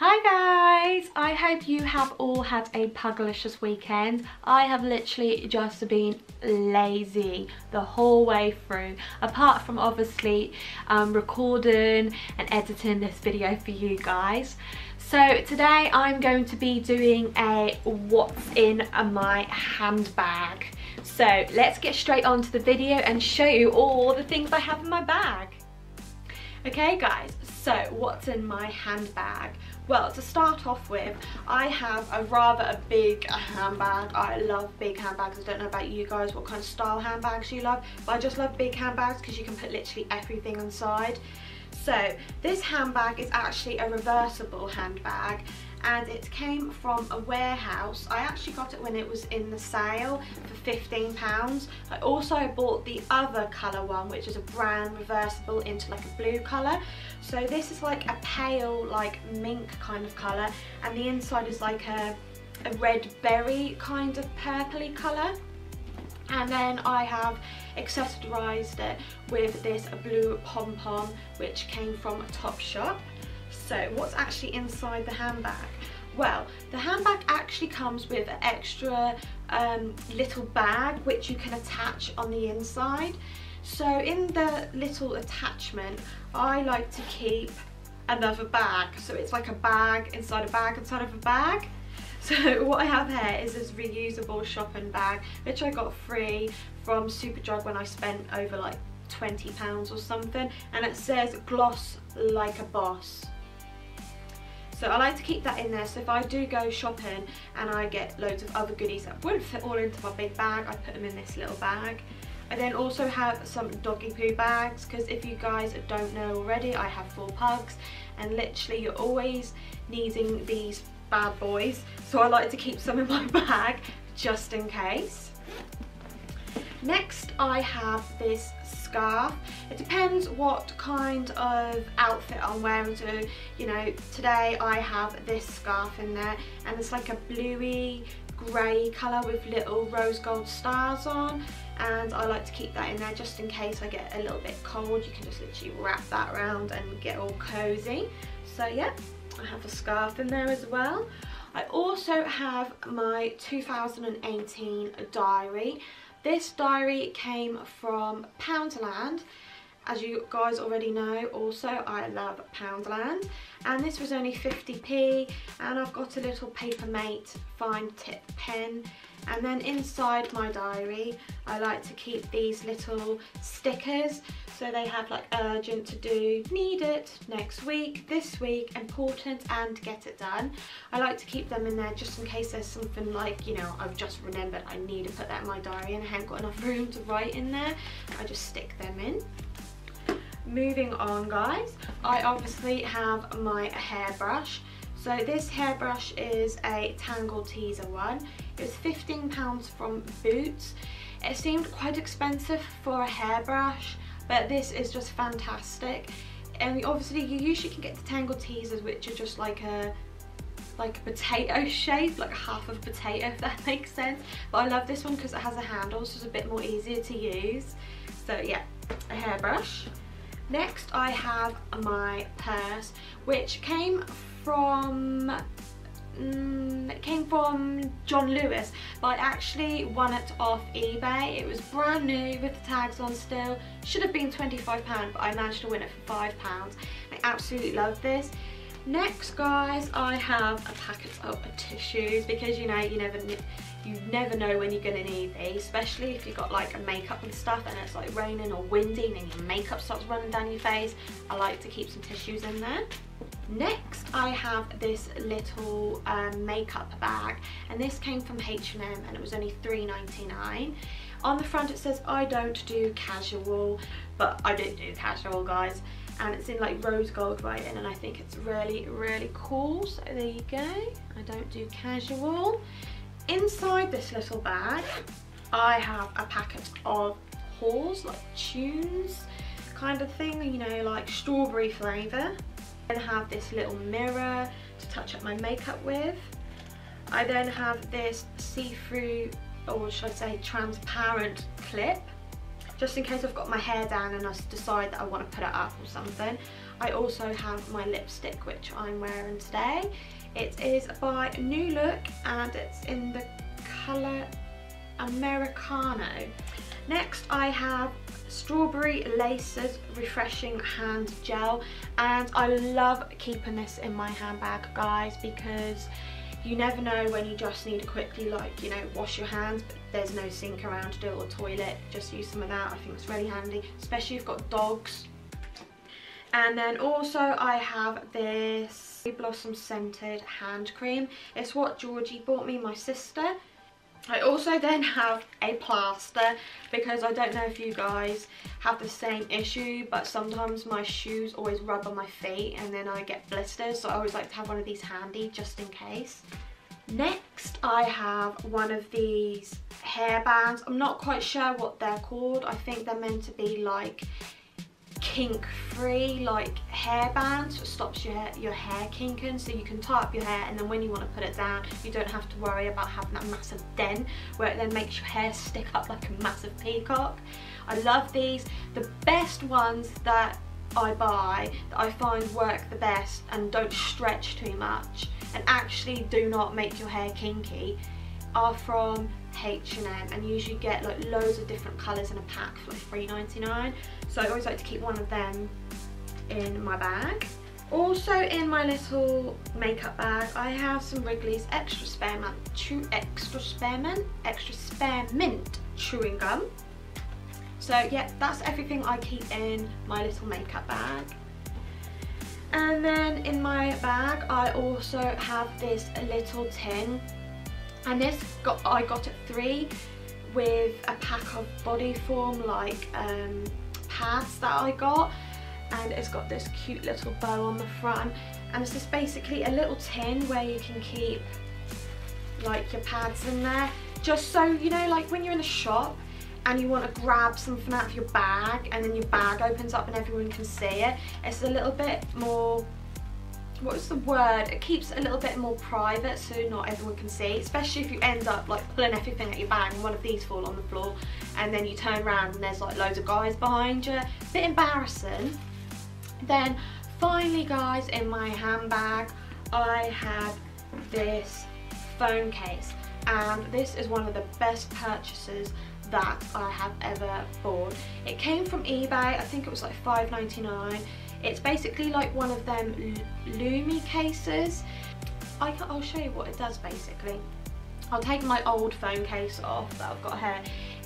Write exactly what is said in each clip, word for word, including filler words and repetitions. Hi guys, I hope you have all had a pugalicious weekend. I have literally just been lazy the whole way through, apart from obviously um, recording and editing this video for you guys. So today I'm going to be doing a what's in my handbag. So let's get straight on to the video and show you all the things I have in my bag. Okay guys, so what's in my handbag? Well, to start off with, I have a rather a big handbag. I love big handbags. I don't know about you guys what kind of style handbags you love, but I just love big handbags because you can put literally everything inside. So this handbag is actually a reversible handbag and it came from a warehouse. I actually got it when it was in the sale for fifteen pounds. I also bought the other colour one, which is a brown reversible into like a blue colour. So this is like a pale like mink kind of colour and the inside is like a, a red berry kind of purpley colour. And then I have accessorized it with this blue pom-pom which came from Topshop. So what's actually inside the handbag? Well, the handbag actually comes with an extra um, little bag which you can attach on the inside. So in the little attachment, I like to keep another bag. So it's like a bag inside a bag inside of a bag. So what I have here is this reusable shopping bag which I got free from Superdrug when I spent over like twenty pounds or something, and it says gloss like a boss. So I like to keep that in there, so if I do go shopping and I get loads of other goodies that wouldn't fit all into my big bag, I put them in this little bag. I then also have some doggy poo bags because if you guys don't know already, I have four pugs and literally you're always needing these bad boys, so I like to keep some in my bag just in case. Next I have this scarf. It depends what kind of outfit I'm wearing. So you know, today I have this scarf in there and it's like a bluey grey colour with little rose gold stars on, and I like to keep that in there just in case I get a little bit cold. You can just literally wrap that around and get all cozy. So yeah, I have a scarf in there as well. I also have my two thousand eighteen diary. This diary came from Poundland. As you guys already know, also I love Poundland. And this was only fifty p, and I've got a little Papermate fine tip pen. And then inside my diary, I like to keep these little stickers. So they have like urgent, to do, need it, next week, this week, important, and get it done. I like to keep them in there just in case there's something like, you know, I've just remembered I need to put that in my diary and I haven't got enough room to write in there. I just stick them in. Moving on guys, I obviously have my hairbrush. So this hairbrush is a Tangle Teaser one. It was fifteen pounds from Boots. It seemed quite expensive for a hairbrush, but this is just fantastic. And obviously you usually can get the Tangle Teasers which are just like a like a potato shape, like half of a potato, if that makes sense. But I love this one because it has a handle, so it's a bit more easier to use. So yeah, a hairbrush. Next I have my purse, which came from Mm, it came from John Lewis, but I actually won it off eBay. It was brand new with the tags on still. Should have been twenty-five pounds, but I managed to win it for five pounds. I absolutely love this. Next guys, I have a packet of tissues because you know, you never you never know when you're gonna need these, especially if you've got like makeup and stuff and it's like raining or windy and your makeup starts running down your face. I like to keep some tissues in there. Next I have this little um, makeup bag, and this came from H and M and it was only three ninety-nine. On the front it says I don't do casual, but I do do casual guys, and it's in like rose gold writing and I think it's really really cool. So there you go, I don't do casual. Inside this little bag I have a packet of Halls, like tunes kind of thing, you know, like strawberry flavour. I then have this little mirror to touch up my makeup with. I then have this see-through, or should I say transparent clip. just in case I've got my hair down and I decide that I want to put it up or something. I also have my lipstick, which I'm wearing today. It is by New Look and it's in the colour Americano. Next I have Strawberry Laces Refreshing Hand Gel, and I love keeping this in my handbag, guys, because you never know when you just need to quickly, like, you know, wash your hands, but there's no sink around to do it or toilet. Just use some of that. I think it's really handy, especially if you've got dogs. And then also I have this Blossom Scented Hand Cream. It's what Georgie bought me, my sister. I also then have a plaster, because I don't know if you guys have the same issue, but sometimes my shoes always rub on my feet and then I get blisters, so I always like to have one of these handy just in case. Next I have one of these hair bands. I'm not quite sure what they're called. I think they're meant to be like kink free, like hair bands, so it stops your hair, your hair kinking, so you can tie up your hair and then when you want to put it down you don't have to worry about having that massive den where it then makes your hair stick up like a massive peacock. I love these. The best ones that I buy that I find work the best and don't stretch too much and actually do not make your hair kinky are from H and M, and usually get like loads of different colours in a pack for like three ninety-nine, so I always like to keep one of them in my bag. Also in my little makeup bag I have some Wrigley's extra spearmint chew extra spearmint extra spearmint chewing gum. So yeah, that's everything I keep in my little makeup bag. And then in my bag I also have this little tin, and this got I got at three with a pack of Body Form like um, pads that I got, and it's got this cute little bow on the front, and it's just basically a little tin where you can keep like your pads in there, just so you know, like when you're in the shop and you want to grab something out of your bag and then your bag opens up and everyone can see it. It's a little bit more, what is the word, it keeps it a little bit more private so not everyone can see, especially if you end up like pulling everything out your bag and one of these fall on the floor and then you turn around and there's like loads of guys behind you. Bit embarrassing. Then finally guys, in my handbag I have this phone case, and this is one of the best purchases that I have ever bought. It came from eBay, I think it was like five ninety-nine. It's basically like one of them Lumi cases. I can, I'll show you what it does basically. I'll take my old phone case off that I've got here.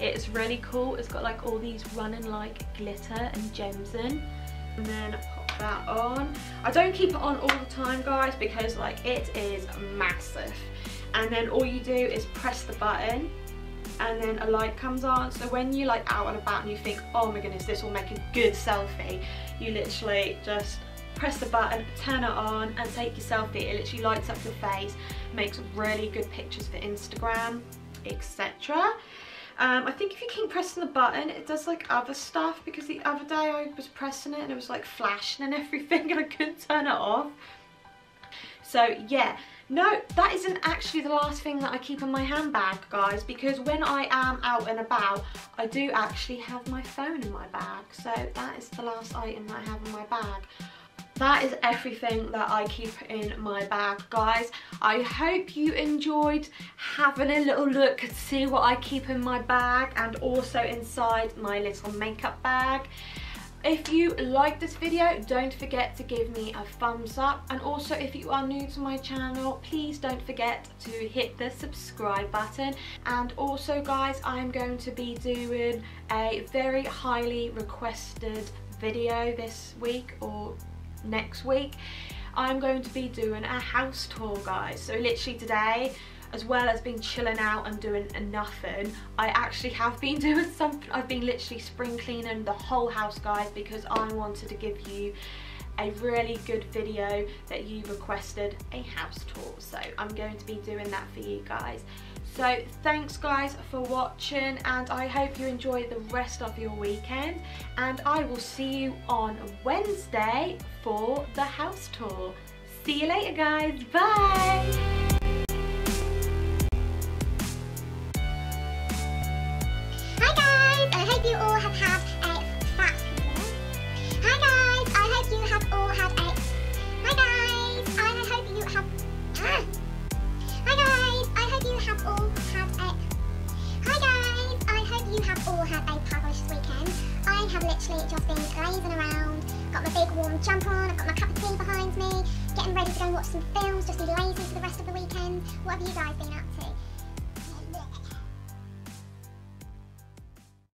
It's really cool. It's got like all these running like glitter and gems in. And then pop that on. I don't keep it on all the time guys because like it is massive. And then all you do is press the button and then a light comes on, so when you like out and about and you think, oh my goodness, this will make a good selfie, you literally just press the button, turn it on and take your selfie. It literally lights up your face, makes really good pictures for Instagram, etc. um, I think if you keep pressing the button it does like other stuff, because the other day I was pressing it and it was like flashing and everything and I couldn't turn it off. So yeah, no, that isn't actually the last thing that I keep in my handbag guys, because when I am out and about I do actually have my phone in my bag, so that is the last item that I have in my bag. That is everything that I keep in my bag guys. I hope you enjoyed having a little look to see what I keep in my bag and also inside my little makeup bag. If you like this video, don't forget to give me a thumbs up, and also if you are new to my channel, please don't forget to hit the subscribe button. And also guys, I'm going to be doing a very highly requested video this week or next week. I'm going to be doing a house tour guys, so literally today, as well as being chilling out and doing nothing, I actually have been doing something. I've been literally spring cleaning the whole house guys, because I wanted to give you a really good video that you requested, a house tour, so I'm going to be doing that for you guys. So thanks guys for watching, and I hope you enjoy the rest of your weekend, and I will see you on Wednesday for the house tour. See you later guys, bye. Have have literally just been glazing around, got my big warm jump on, I've got my cup of tea behind me, getting ready to go and watch some films, just be lazy for the rest of the weekend. What have you guys been up to?